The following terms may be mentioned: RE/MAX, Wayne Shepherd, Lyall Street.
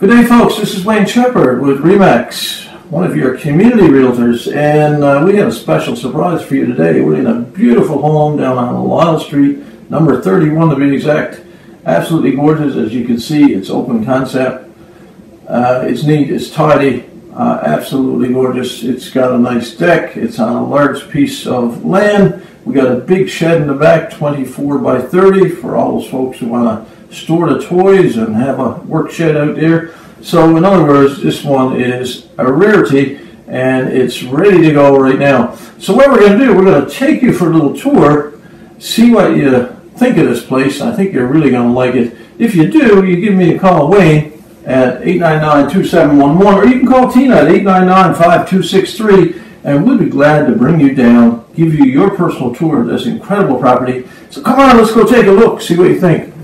Good day, folks. This is Wayne Shepherd with RE/MAX, one of your community realtors, and we have a special surprise for you today. We're in a beautiful home down on Lyle Street, number 31 to be exact. Absolutely gorgeous, as you can see. It's open concept. It's neat. It's tidy. Absolutely gorgeous. It's got a nice deck. It's on a large piece of land. We got a big shed in the back, 24 by 30, for all those folks who want to store the toys and have a work shed out there. So in other words, this one is a rarity and it's ready to go right now. So what we're going to do, we're going to take you for a little tour, see what you think of this place. I think you're really going to like it. If you do, you give me a call, Wayne, at 899-2711, or you can call Tina at 899-5263, and we'll be glad to bring you down, give you your personal tour of this incredible property. So come on, let's go take a look, see what you think.